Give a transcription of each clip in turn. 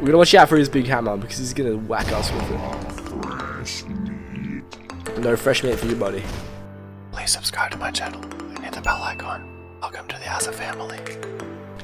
We're going to watch out for his big hammer because he's going to whack us with it. No fresh meat for you, buddy. Please subscribe to my channel and hit the bell icon. Welcome to the Asa family.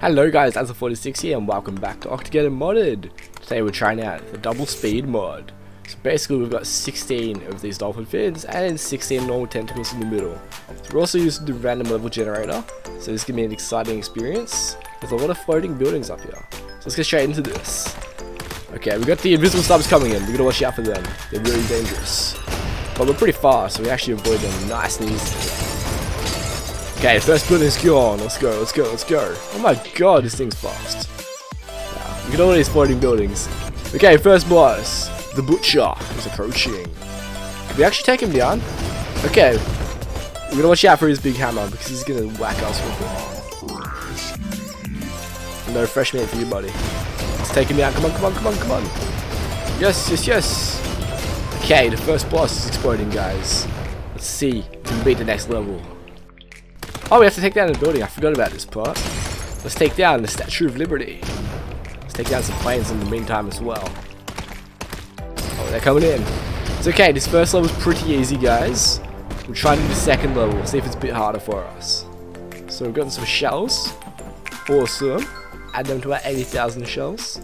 Hello guys, Asa46 here and welcome back to Octogeddon Modded. Today we're trying out the double speed mod. So basically we've got 16 of these dolphin fins and 16 normal tentacles in the middle. We're also using the random level generator, so this is going to be an exciting experience. There's a lot of floating buildings up here, so let's get straight into this. Okay, we've got the invisible subs coming in, we're going to watch out for them. They're really dangerous. But we're pretty fast, so we actually avoid them nice and easy. Okay, first building's gone. Let's go, let's go, let's go. Oh my god, this thing's fast. Wow, look at all these floating buildings. Okay, first boss. The Butcher is approaching. Can we actually take him down? Okay. We're gonna watch out for his big hammer because he's gonna whack us with it. No fresh meat for you, buddy. Let's take him down. Come on, come on, come on, come on. Yes, yes, yes. Okay, the first boss is exploding, guys. Let's see if we can beat the next level. Oh, we have to take down the building. I forgot about this part. Let's take down the Statue of Liberty. Let's take down some planes in the meantime as well. Oh, they're coming in. It's okay. This first level is pretty easy, guys. We'll try to do the second level. See if it's a bit harder for us. So we've gotten some shells. Awesome. Add them to our 80,000 shells.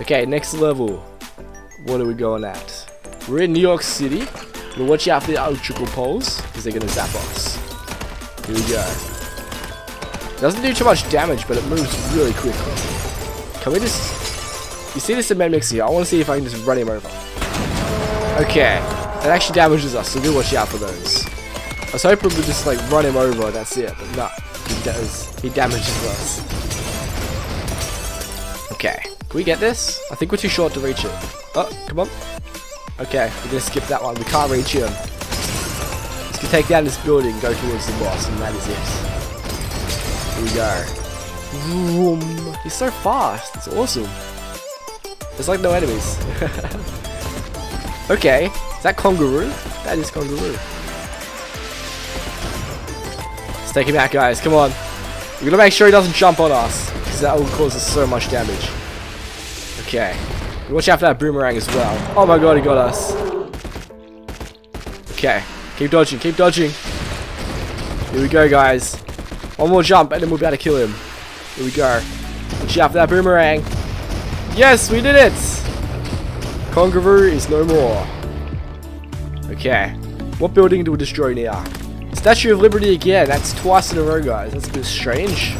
Okay, next level. What are we going at? We're in New York City. We'll watch out for the electrical poles because they're going to zap us. Here we go. Doesn't do too much damage, but it moves really quickly. Can we just... You see this cement mix here? I want to see if I can just run him over. Okay. That actually damages us, so do watch out for those. I was hoping we just, like, run him over and that's it, but nah. He does. He damages us. Okay. Can we get this? I think we're too short to reach it. Oh, come on. Okay. We're going to skip that one. We can't reach him. To take down this building, go towards the boss, and that is it. Here we go. Vroom. He's so fast. It's awesome. There's like no enemies. Okay. Is that Kangaroo? That is Kangaroo. Let's take him out, guys. Come on. We're gonna make sure he doesn't jump on us, because that will cause us so much damage. Okay. Watch out for that boomerang as well. Oh my god, he got us. Okay. Keep dodging, keep dodging. Here we go, guys. One more jump and then we'll be able to kill him. Here we go. Watch out for that boomerang. Yes, we did it! Kangaroo is no more. Okay. What building do we destroy now? Statue of Liberty again. That's twice in a row, guys. That's a bit strange.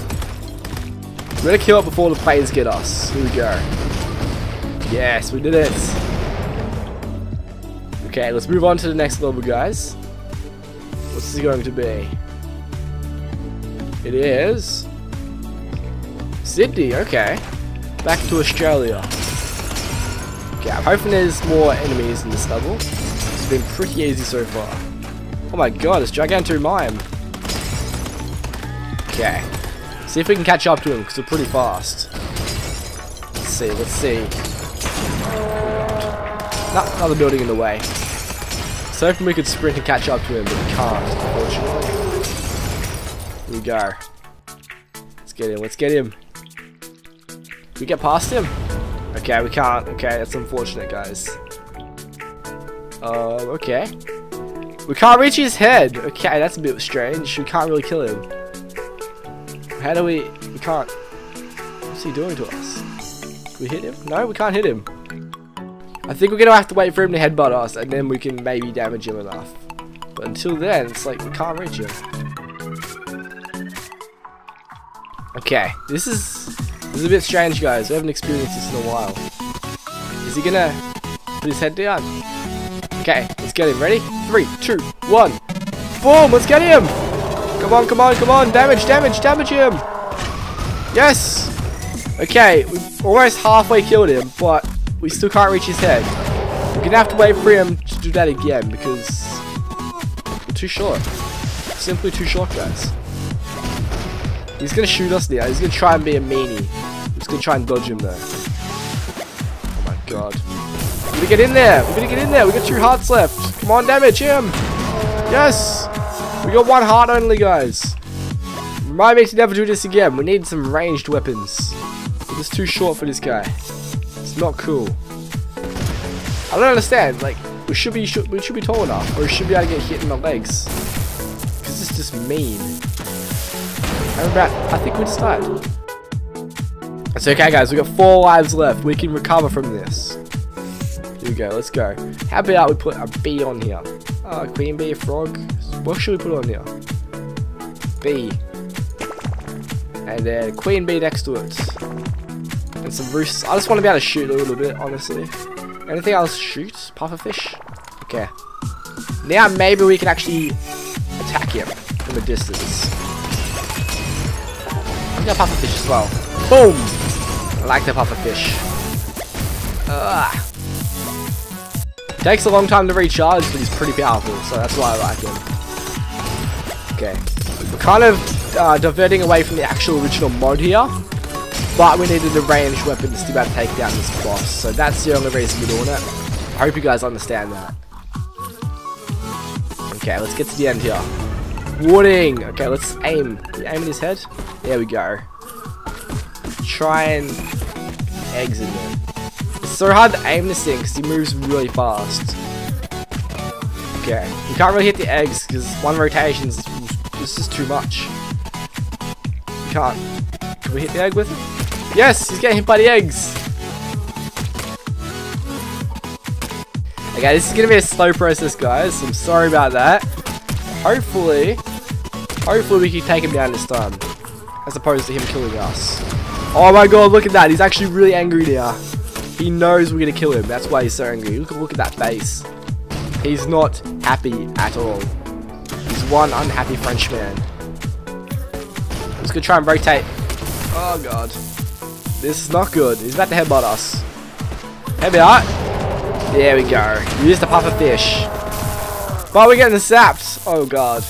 We're gonna kill it before the players get us. Here we go. Yes, we did it. Okay, let's move on to the next level, guys. What's this going to be? It is... Sydney, okay. Back to Australia. Okay, I'm hoping there's more enemies in this level. It's been pretty easy so far. Oh my god, it's Gigantomime. Okay. See if we can catch up to him, because we're pretty fast. Let's see, let's see. Nah, another building in the way. So hoping we could sprint and catch up to him, but we can't, unfortunately. Here we go. Let's get him, let's get him. Can we get past him? Okay, we can't. Okay, that's unfortunate, guys. Okay. We can't reach his head. Okay, that's a bit strange. We can't really kill him. How do we... We can't... What's he doing to us? Can we hit him? No, we can't hit him. I think we're going to have to wait for him to headbutt us, and then we can maybe damage him enough. But until then, it's like, we can't reach him. Okay, this is a bit strange, guys. We haven't experienced this in a while. Is he going to put his head down? Okay, let's get him. Ready? 3, 2, 1. Boom! Let's get him! Come on, come on, come on! Damage, damage, damage him! Yes! Okay, we've almost halfway killed him, but... we still can't reach his head. We're gonna have to wait for him to do that again because we're too short. Simply too short, guys. He's gonna shoot us now. He's gonna try and be a meanie. I'm just gonna try and dodge him though. Oh my god. We're gonna get in there. We're gonna get in there. We got 2 hearts left. Come on, damage him. Yes. We got 1 heart only, guys. Remind me to never do this again. We need some ranged weapons. is too short for this guy. It's not cool. I don't understand. Like, we should be tall enough, or we should be able to get hit in the legs. Because it's just mean. I think we just died. It's okay, guys. We got 4 lives left. We can recover from this. Here we go. Let's go. How about we put a bee on here? Queen bee, frog. What should we put on here? Bee. And then queen bee next to it. And some roosts. I just want to be able to shoot a little bit, honestly. Anything else? Shoot? Pufferfish? Okay. Now maybe we can actually attack him from a distance. I got pufferfish as well. Boom! I like the pufferfish. Ugh. Takes a long time to recharge, but he's pretty powerful, so that's why I like him. Okay. We're kind of diverting away from the actual original mod here, but we needed the ranged weapons to be able to take down this boss, so that's the only reason we're doing it. I hope you guys understand that. Okay, let's get to the end here. Warding! Okay, let's aim. Can you aim at his head? There we go. Try and exit him. It's so hard to aim this thing because he moves really fast. Okay, you can't really hit the eggs because one rotation is just too much. Can we hit the egg with it? Yes, he's getting hit by the eggs. Okay, this is gonna be a slow process, guys. I'm sorry about that. Hopefully we can take him down this time, as opposed to him killing us. Oh my god, look at that! He's actually really angry now. He knows we're gonna kill him. That's why he's so angry. Look at that face. He's not happy at all. He's one unhappy Frenchman. Let's go try and rotate. Oh god. This is not good. He's about to headbutt us. Here we are. There we go. Use the pufferfish. But we're getting zapped. Oh god.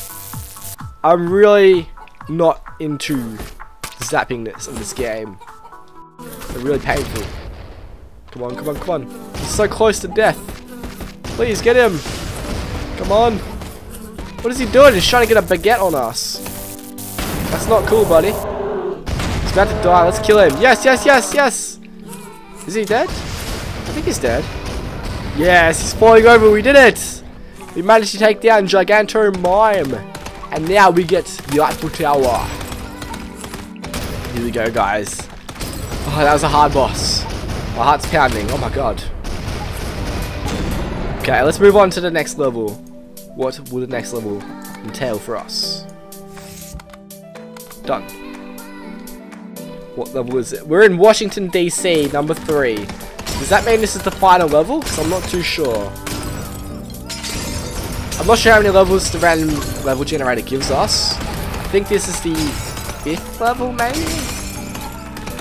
I'm really not into zapping this in this game. They're really painful. Come on, come on, come on. He's so close to death. Please get him. Come on. What is he doing? He's trying to get a baguette on us. That's not cool, buddy. He's about to die. Let's kill him. Yes, yes, yes, yes. Is he dead? I think he's dead. Yes, he's falling over. We did it. We managed to take down Gigantomime. And now we get the Eiffel Tower. Here we go, guys. Oh, that was a hard boss. My heart's pounding. Oh, my God. Okay, let's move on to the next level. What will the next level entail for us? Done. What level is it? We're in Washington, D.C., number 3. Does that mean this is the final level? Because I'm not too sure. I'm not sure how many levels the random level generator gives us. I think this is the 5th level, maybe?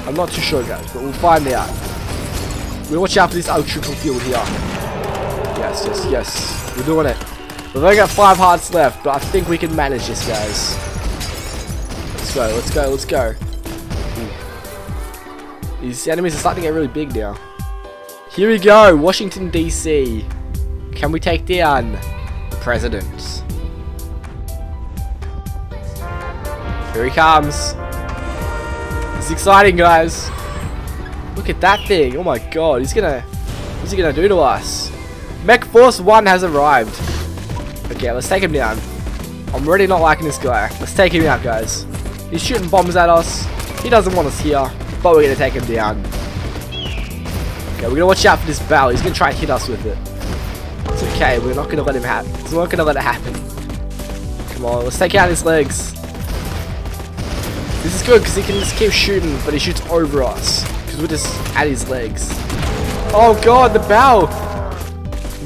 I'm not too sure, guys, but we'll find out. We'll watch out for this old triple field here. Yes, yes, yes. We're doing it. We've only got 5 hearts left, but I think we can manage this, guys. Let's go, let's go, let's go. These enemies are starting to get really big now. Here we go, Washington, D.C. Can we take down the president? Here he comes. It's exciting, guys. Look at that thing. Oh my god, he's gonna... What's he gonna do to us? Mech Force 1 has arrived. Okay, let's take him down. I'm really not liking this guy. Let's take him out, guys. He's shooting bombs at us. He doesn't want us here, but we're going to take him down. Okay, we're going to watch out for this bell. He's going to try and hit us with it. It's okay. We're not going to let him happen. We're not going to let it happen. Come on. Let's take out his legs. This is good because he can just keep shooting, but he shoots over us because we're just at his legs. Oh, God. The bell.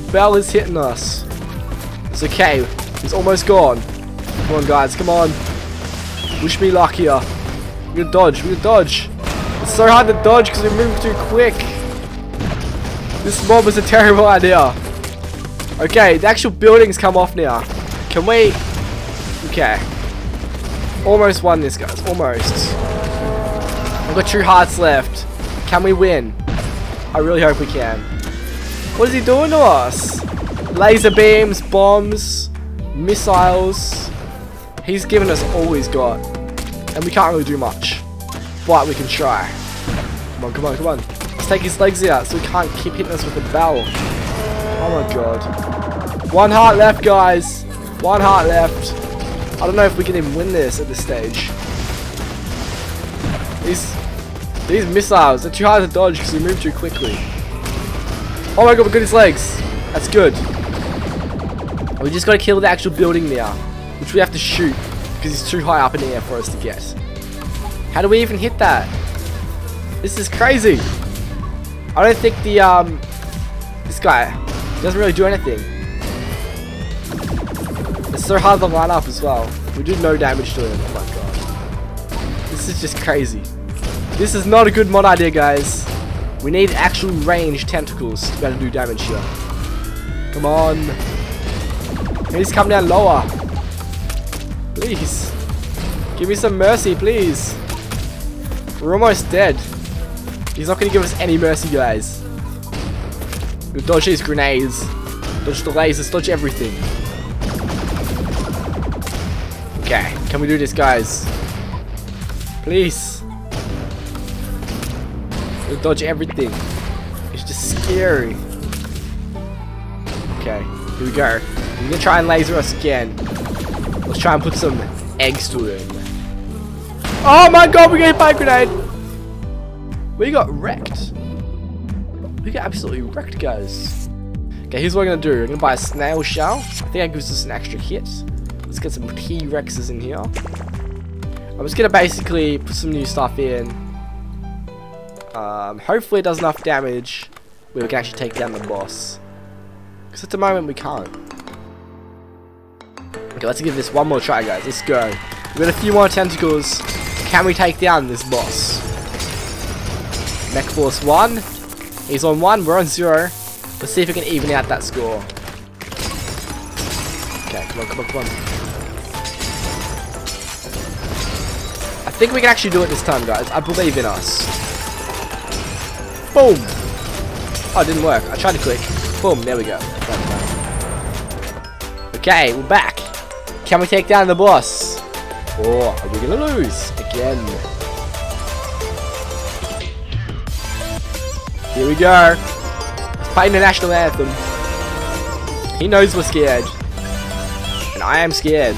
The bell is hitting us. It's okay. He's almost gone. Come on, guys. Come on. Wish me luck here. We're gonna dodge, we're gonna dodge. It's so hard to dodge because we move too quick. This mob was a terrible idea. Okay, the actual buildings come off now. Can we... Okay. Almost won this, guys. Almost. I've got 2 hearts left. Can we win? I really hope we can. What is he doing to us? Laser beams, bombs, missiles... He's given us all he's got, and we can't really do much, but we can try. Come on, come on, come on. Let's take his legs out so he can't keep hitting us with the barrel. Oh my god. One heart left, guys. One heart left. I don't know if we can even win this at this stage. These missiles are too hard to dodge because we move too quickly. Oh my god, we got his legs. That's good. We just gotta kill the actual building now, which we have to shoot because it's too high up in the air for us to get. How do we even hit that? This is crazy. I don't think the this guy doesn't really do anything. It's so hard to line up as well. We did no damage to him. Oh my god, this is just crazy. This is not a good mod idea, guys. We need actual ranged tentacles to be able to do damage here. Come on, please come down lower. Please give me some mercy, please. We're almost dead. He's not going to give us any mercy, guys. We'll dodge his grenades, dodge the lasers, dodge everything. Okay, can we do this, guys? Please. We'll dodge everything. It's just scary. Okay, here we go. We're going to try and laser us again. Let's try and put some eggs to him. Oh my god, we got hit by a grenade! We got wrecked. We got absolutely wrecked, guys. Okay, here's what we're gonna do. We're gonna buy a snail shell. I think that gives us an extra hit. Let's get some T-Rexes in here. I'm just gonna basically put some new stuff in. Hopefully it does enough damage where we can actually take down the boss. Because at the moment we can't. Okay, let's give this one more try, guys. Let's go. We've got a few more tentacles. Can we take down this boss? Mech Force 1. He's on 1. We're on 0. Let's see if we can even out that score. Okay, come on, come on, come on. I think we can actually do it this time, guys. I believe in us. Boom! Oh, it didn't work. I tried to click. Boom, there we go. Okay, we're back. Can we take down the boss? Or are we gonna lose again? Here we go. He's playing the national anthem. He knows we're scared. And I am scared.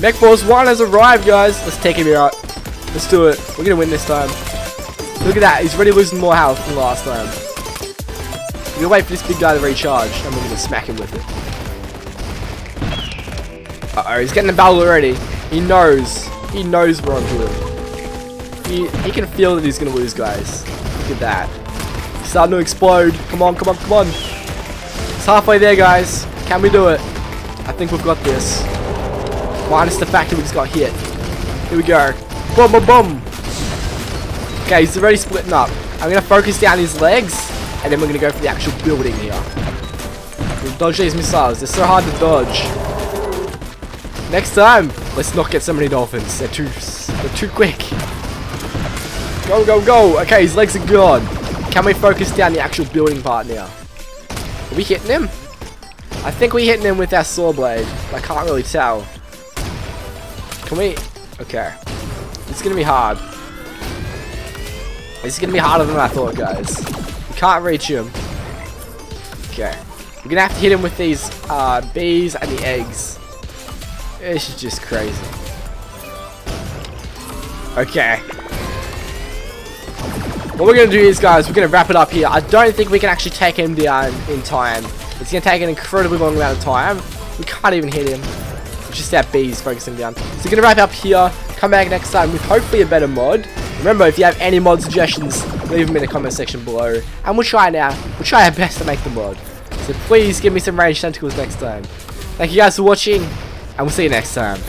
Mech Force 1 has arrived, guys. Let's take him out. Let's do it. We're gonna win this time. Look at that. He's already losing more health than last time. We're gonna wait for this big guy to recharge. And we're gonna smack him with it. Uh-oh, he's getting the battle already. He knows. He knows we're on to him. He can feel that he's going to lose, guys. Look at that. He's starting to explode. Come on, come on, come on. It's halfway there, guys. Can we do it? I think we've got this. Minus the fact that we just got hit. Here we go. Boom, boom, boom. Okay, he's already splitting up. I'm going to focus down his legs, and then we're going to go for the actual building here. We'll dodge these missiles. They're so hard to dodge. Next time, let's not get so many dolphins. They're too quick. Go, go, go. Okay, his legs are gone. Can we focus down the actual building part now? Are we hitting him? I think we're hitting him with our saw blade. I can't really tell. Can we? Okay. It's gonna be hard. This is gonna be harder than I thought, guys. We can't reach him. Okay. We're gonna have to hit him with these bees and the eggs. This is just crazy. Okay. What we're going to do is, guys, we're going to wrap it up here. I don't think we can actually take him down in time. It's going to take an incredibly long amount of time. We can't even hit him. It's just that bees focusing down. So we're going to wrap up here. Come back next time with hopefully a better mod. Remember, if you have any mod suggestions, leave them in the comment section below. And we'll try now. We'll try our best to make the mod. So please give me some ranged tentacles next time. Thank you guys for watching. And we'll see you next time.